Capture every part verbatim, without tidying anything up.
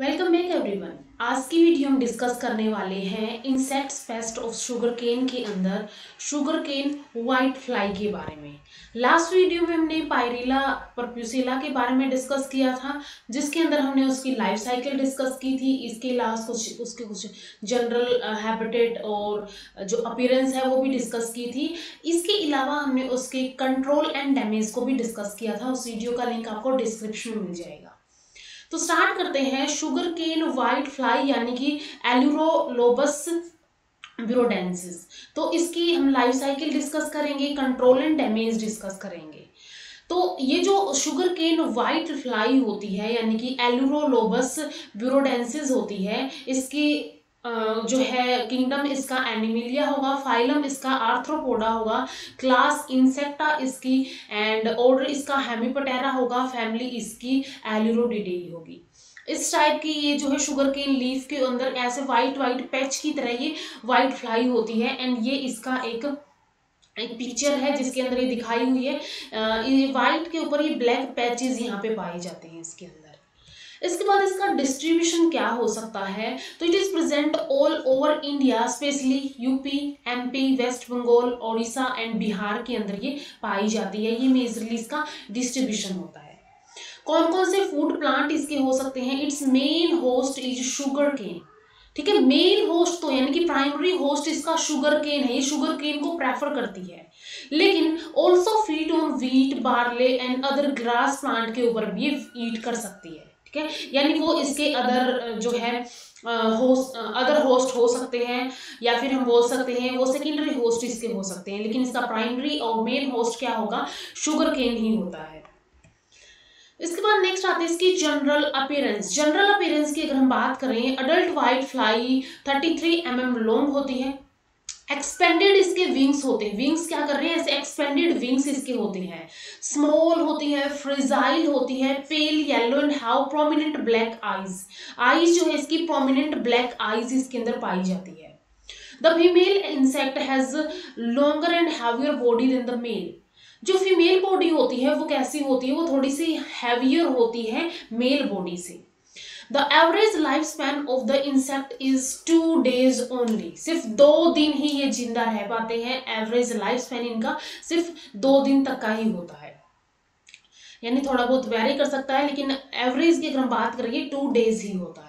Welcome back everyone. आज की video हम डिस्कस करने वाले हैं insects pest of sugar cane के अंदर शुगर केन वाइट फ्लाई के बारे में। लास्ट वीडियो में हमने पायरिला परप्यूसिला के बारे में डिस्कस किया था, जिसके अंदर हमने उसकी लाइफ साइकिल डिस्कस की थी। इसके अलावा कुछ उसके कुछ जनरल हैबिटेट और जो अपीयरेंस है वो भी डिस्कस की थी। इसके अलावा हमने उसके कंट्रोल एंड डैमेज को भी डिस्कस किया था। उस वीडियो का लिंक आपको डिस्क्रिप्शन में मिल जाएगा। तो स्टार्ट करते हैं। शुगर केन वाइट फ्लाई यानी कि एल्यूरोलोबस बारोडेंसिस, तो इसकी हम लाइफ साइकिल डिस्कस करेंगे, कंट्रोल एंड डैमेज डिस्कस करेंगे। तो ये जो शुगर केन वाइट फ्लाई होती है यानी कि एल्यूरोलोबस बारोडेंसिस होती है, इसकी जो है किंगडम इसका एनिमिलिया होगा, फाइलम इसका आर्थ्रोपोडा होगा, क्लास इंसेक्टा इसकी एंड ऑर्डर इसका हेमिप्टेरा होगा, फैमिली इसकी एलेरोडिडेई होगी। इस टाइप की ये जो है शुगर केन लीफ के अंदर ऐसे वाइट वाइट पैच की तरह ये वाइट फ्लाई होती है एंड ये इसका एक एक पिक्चर है जिसके अंदर ये दिखाई हुई है। ये वाइट के ऊपर ये ब्लैक पैचेज यहाँ पे पाए जाते हैं इसके अंदर। इसके बाद इसका डिस्ट्रीब्यूशन क्या हो सकता है, तो it is present all over India, specially UP, MP, waste Bengal, Odisha and Bihar के अंदर ये पाई जाती है। ये मेजरली इसका डिस्ट्रीब्यूशन होता है। कौन कौन से फूड प्लांट इसके हो सकते हैं? Its main host is sugar cane, ठीक है। मेन होस्ट तो यानी कि प्राइमरी होस्ट इसका शुगर केन है, ये शुगर केन को प्रेफर करती है, लेकिन also feed on wheat, barley and other grass plant के ऊपर भी ईट कर सकती है, ठीक है। यानी वो इसके अदर जो है होस्ट अदर होस्ट हो सकते हैं, या फिर हम बोल सकते हैं वो सेकेंडरी होस्ट इसके हो सकते हैं, लेकिन इसका प्राइमरी और मेन होस्ट क्या होगा? शुगर केन ही होता है। इसके बाद नेक्स्ट आते हैं इसकी जनरल अपीयरेंस। जनरल अपीयरेंस की अगर हम बात करें, adult white fly thirty three M M long होती है, एक्सपेंडेड इसके विंग्स होते हैं। विंग्स क्या कर रहे हैं? ऐसे एक्सपेंडेड विंग्स इसके होते हैं, स्मॉल होती है, फ्रेजाइल होती है, pale yellow and have prominent black eyes. Eyes जो है इसकी प्रोमिनेंट ब्लैक आईज इसके अंदर पाई जाती है। The female insect has longer and heavier body than the male. जो फीमेल बॉडी होती है वो कैसी होती है? वो थोड़ी सी हैवियर होती है मेल बॉडी से। The average life span of the insect is two days only, सिर्फ दो दिन ही ये जिंदा रह पाते हैं। एवरेज लाइफ स्पैन इनका सिर्फ दो दिन तक का ही होता है, यानी थोड़ा बहुत वेरी कर सकता है, लेकिन एवरेज की अगर हम बात करेंगे टू डेज ही होता है।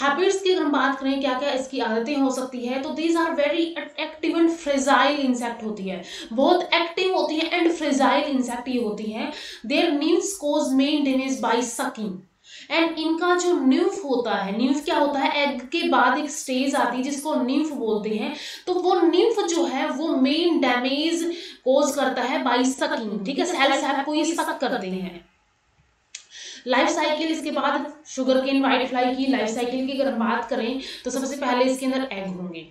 हैबिट्स की अगर हम बात करें क्या क्या इसकी आदतें हो सकती है, तो these are very active and fragile insect होती है, बहुत एक्टिव होती है एंड फ्रेजाइल इंसेक्ट ये होती है। Their news cause main damage by sucking, and इनका जो न्यूफ होता है, न्यूफ क्या होता है? एग के बाद एक स्टेज आती है जिसको न्यूफ बोलते हैं, तो वो न्यूफ जो है वो मेन डैमेज कोज करता है बाई सकिंग, ठीक है। सेल्स आपको ये सक करते हैं। लाइफ साइकिल, इसके बाद शुगर केन वाइट फ्लाई की लाइफ साइकिल की अगर बात करें तो सबसे पहले इसके अंदर एग होंगे,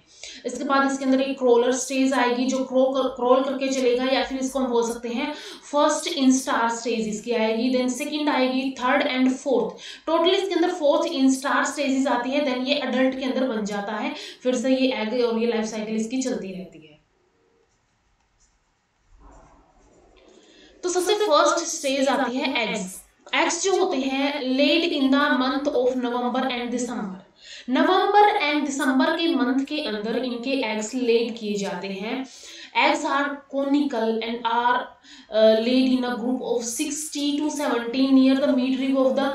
इसके बाद इसके अंदर एक क्रोलर स्टेज आएगी जो क्रो कर, क्रोल करके चलेगा, या फिर इसको हम बोल सकते हैं फर्स्ट इंस्टार स्टेज इसकी आएगी, देन सेकंड आएगी, थर्ड एंड फोर्थ। टोटल इसके अंदर फोर्थ इंस्टार स्टेजेस आती है, देन ये अडल्ट के अंदर बन जाता है, फिर से ये एग और ये लाइफ साइकिल इसकी चलती रहती है। तो सबसे फर्स्ट स्टेज आती है एग्स। एग्स जो होते हैं laid in the month of November and December, November and December के मंथ के अंदर इनके एग्स लेड किए जाते हैं। Eggs are conical and are laid in a group of sixty to seventeen near the mid rib of the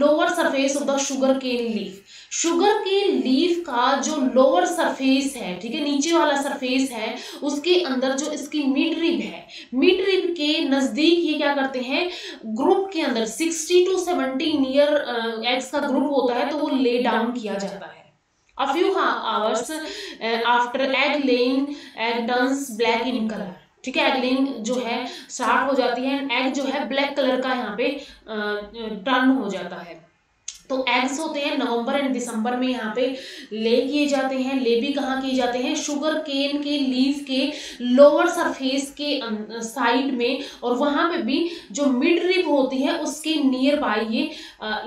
lower surface of the sugar cane leaf. Sugar cane leaf का जो lower surface है, ठीक है, नीचे वाला surface है, उसके अंदर जो इसकी मिड रिब है, मिड रिब के नज़दीक ये क्या करते हैं? ग्रुप के अंदर sixty to seventy near eggs का ग्रुप होता है, तो वो ले डाउन किया जाता है। A few hours after egg laying, egg turns black in color, ठीक है। एग लेइंग जो है स्टार्ट हो जाती है, एग जो है ब्लैक कलर का यहाँ पे टर्न हो जाता है। तो एग्स होते हैं नवंबर एंड दिसंबर में यहाँ पे ले किए जाते हैं। ले भी कहाँ किए जाते हैं? शुगर केन के लीफ के लोअर सरफेस के साइड में, और वहाँ पे भी जो मिड रिब होती है उसके नियर बाई ये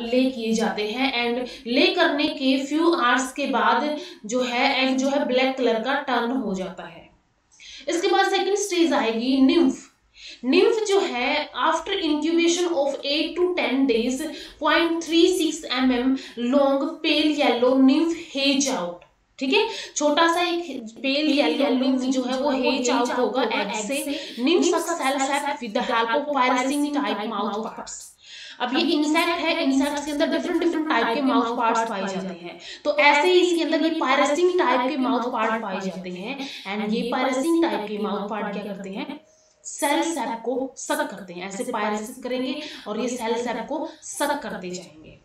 ले किए जाते हैं। एंड ले करने के फ्यू आवर्स के बाद जो है एग जो है ब्लैक कलर का टर्न हो जाता है। इसके बाद सेकेंड स्टेज आएगी निम्फ। निम्फ जो है after incubation of eight to ten days point three six M M long pale yellow nymph hatch out, ठीक है, छोटा सा एक पेल येलो जो है वो हेज आउट होगा एग से। Nymph self with the help of piercing type mouth parts. अब ये इंसेक्ट है, इंसेक्ट के अंदर डिफरेंट डिफरेंट टाइप के माउथ पार्ट्स पाए जाते हैं, तो ऐसे ही इसके अंदर ये पायरेसिंग टाइप के माउथ पार्ट पाए जाते हैं। एंड ये पायरेसिंग टाइप के माउथ पार्ट क्या करते हैं, सेल सैप को सक करते हैं, ऐसे पायरेसिस करेंगे और ये सेल सैप को सक करते जाएंगे।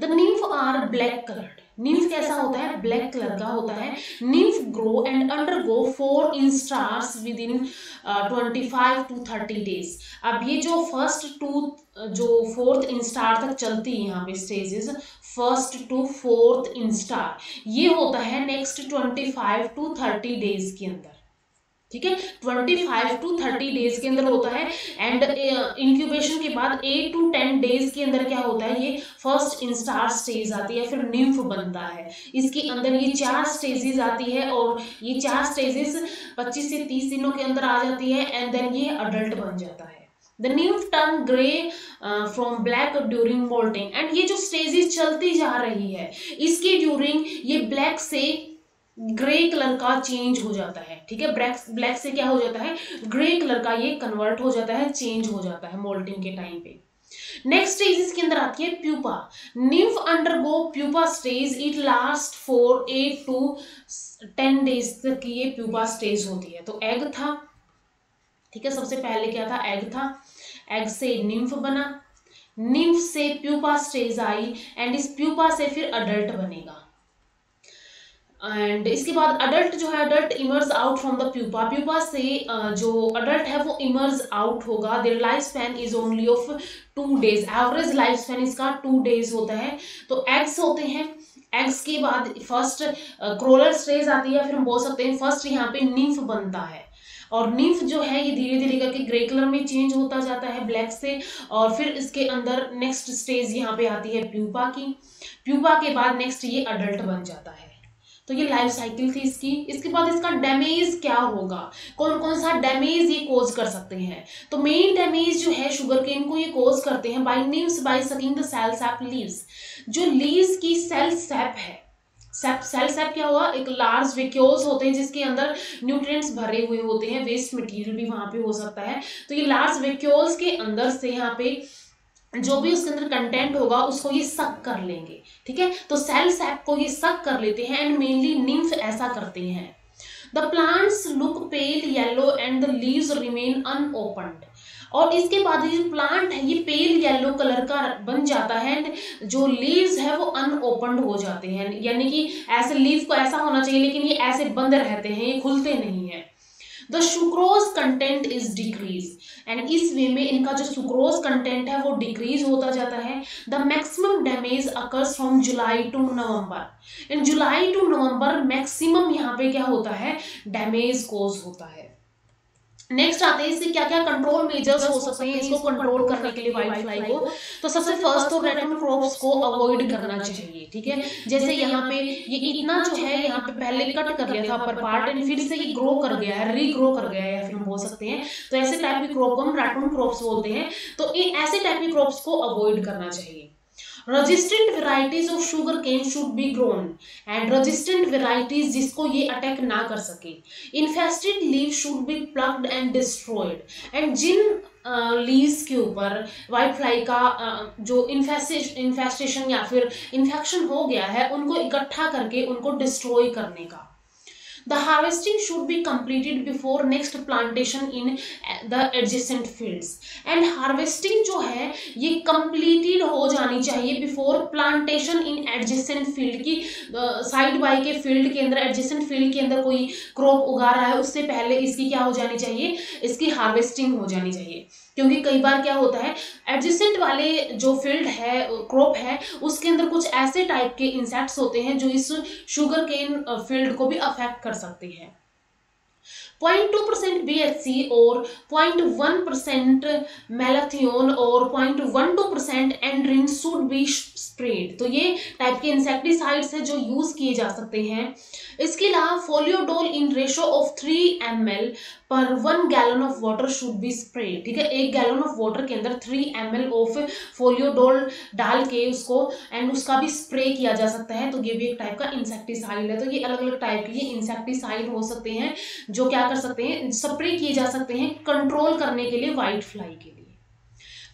The nymph are black coloured. Nymph कैसा होता है, ब्लैक कलर का होता है। Nymph grow and undergo four instars within twenty five to thirty days. अब ये जो फर्स्ट टू जो फोर्थ इंस्टार तक चलती है यहाँ पे stages, first to fourth instar, ये होता है next twenty five to thirty days के अंदर, ठीक है, twenty five to thirty days के अंदर होता है। एंड इंक्यूबेशन uh, के बाद एट टू टेन डेज के अंदर क्या होता है, ये फर्स्ट इंस्टार स्टेज आती है, फिर निम्फ बनता है। इसके अंदर ये चार स्टेजेस आती है और ये चार स्टेजेस पच्चीस से तीस दिनों के अंदर आ जाती है एंड देन ये अडल्ट बन जाता है। The nymph turn grey from black during moulting. And ये जो स्टेजेस चलती जा रही है इसके ड्यूरिंग ये ब्लैक से ग्रे कलर का चेंज हो जाता है, ठीक है, ब्लैक ब्लैक से क्या हो जाता है, ग्रे कलर का ये कन्वर्ट हो जाता है, चेंज हो जाता है मोल्टिंग के टाइम पे। नेक्स्ट स्टेज इसके अंदर आती है pupa. Nymph undergo pupa stage, it last for eight to ten days तक ये प्यूपा स्टेज होती है। तो एग था, ठीक है, सबसे पहले क्या था, एग था, एग से निम्फ बना, निम्फ से प्यूपा स्टेज आई एंड इस प्यूपा से फिर अडल्ट बनेगा। एंड इसके बाद अडल्ट जो है, adult emerge out from the pupa, pupa से जो अडल्ट है वो इमर्ज आउट होगा। Their life span is only of two days, average life span इसका टू डेज होता है। तो एग्स होते हैं, एग्स के बाद फर्स्ट क्रोलर स्टेज आती है, फिर हम बोल सकते हैं फर्स्ट यहाँ पे निम्फ बनता है और निम्फ जो है ये धीरे धीरे करके ग्रे कलर में चेंज होता जाता है ब्लैक से, और फिर इसके अंदर नेक्स्ट स्टेज यहाँ पे आती है प्यूपा की। प्यूपा के बाद नेक्स्ट ये अडल्ट बन जाता है। तो ये लाइफ साइकिल थी इसकी। इसके बाद इसका डैमेज क्या होगा, कौन कौन सा डैमेज ये कोज कर सकते हैं, तो मेन डैमेज जो है शुगर केन को ये कोज करते हैं by nymphs by sucking the cell sap leaves. जो लीव्स की सेल सैप है, सैप सेल सैप क्या हुआ, एक लार्ज वेक्यूल्स होते हैं जिसके अंदर न्यूट्रिएंट्स भरे हुए होते हैं, वेस्ट मटीरियल भी वहाँ पे हो सकता है। तो ये लार्ज वेक्यूल्स के अंदर से यहाँ पे जो भी उसके अंदर कंटेंट होगा उसको ये सक कर लेंगे, ठीक है, तो सेल सैप को ये सक कर लेते हैं एंड मेनली निम्फ ऐसा करते हैं। The plants look pale yellow and the leaves remain unopened. और इसके बाद ये प्लांट है ये पेल येलो कलर का बन जाता है एंड जो लीव्स है वो अनओपन्ड हो जाते हैं, यानी कि ऐसे लीव को ऐसा होना चाहिए लेकिन ये ऐसे बंद रहते हैं, ये खुलते नहीं है। The sucrose content is decrease, and इस वे में इनका जो सुक्रोज कंटेंट है वो डिक्रीज होता जाता है। The maximum damage occurs from July to November. In July to November maximum यहाँ पे क्या होता है, डैमेज कोज होता है। नेक्स्ट आते हैं इससे क्या क्या कंट्रोल मेजर्स हो सकते हैं इसको कंट्रोल करने के लिए वाइल्ड फ्लाई को। तो सबसे फर्स्ट तो रेटन क्रॉप्स को अवॉइड करना चाहिए, ठीक है, जैसे यहाँ पे ये इतना जो है यहाँ पे पहले कट कर लिया था अपर पार्ट एंड फिर से ये ग्रो कर गया है, रीग्रो कर गया है या फिर हम बोल सकते हैं, तो ऐसे टाइप की क्रॉप को हम रेटन क्रॉप्स बोलते हैं। तो ये ऐसे टाइप की क्रॉप्स को अवॉइड करना चाहिए। Resistant varieties of sugar cane should be grown, and resistant varieties जिसको ये अटैक ना कर सके। Infested leave should be plugged and destroyed, and जिन लीव्स के ऊपर वाइट फ्लाई का जो इन्फेस्टेशन या फिर इन्फेक्शन हो गया है उनको इकट्ठा करके उनको डिस्ट्रॉय करने का। The harvesting should be completed before next plantation in the adjacent fields, and harvesting जो है ये कम्प्लीटेड हो जानी चाहिए before plantation in adjacent field की, साइड बाई के फील्ड के अंदर एडजेसेंट फील्ड के अंदर कोई क्रॉप उगा रहा है उससे पहले इसकी क्या हो जानी चाहिए, इसकी हार्वेस्टिंग हो जानी चाहिए। क्योंकि कई बार क्या होता है एडजेसेंट वाले जो फील्ड है क्रॉप है उसके अंदर कुछ ऐसे टाइप के इंसेक्ट्स होते हैं जो इस शुगर केन फील्ड को भी अफेक्ट कर सकते हैं। Point two percent B H C और पॉइंट वन परसेंट मैलाथियोन और point one two percent endrin should be spread. तो ये टाइप के इंसेक्टिसाइड्स है जो यूज किए जा सकते हैं। इसके अलावा Folidol in ratio of three M L पर one gallon of water should be spread. ठीक है, एक गैलन ऑफ वाटर के अंदर three M L of Folidol डाल के उसको एंड उसका भी स्प्रे किया जा सकता है। तो ये भी एक टाइप का इंसेक्टिसाइड है। तो ये अलग अलग टाइप के इंसेक्टिसाइड हो सकते हैं जो क्या कर सकते हैं, स्प्रे किए जा सकते हैं कंट्रोल करने के लिए वाइट फ्लाई के लिए।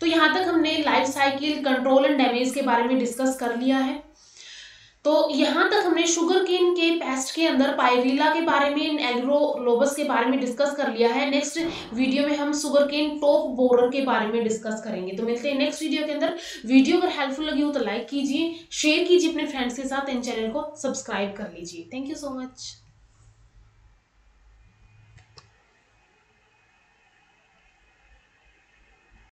तो यहाँ तक हमने life cycle, control and damage के बारे में डिस्कस कर लिया है। तो यहाँ तक हमने शुगर केन के पेस्ट के अंदर पायरिला के बारे में, एल्यूरोलोबस के बारे में डिस्कस कर लिया है। नेक्स्ट वीडियो में हम शुगर केन टॉप बोरर के बारे में डिस्कस करेंगे। तो मिलते हैं नेक्स्ट वीडियो के अंदर। वीडियो अगर हेल्पफुल लगी हो तो लाइक कीजिए, शेयर कीजिए अपने फ्रेंड्स के साथ, इन चैनल को सब्सक्राइब कर लीजिए। Thank you so much.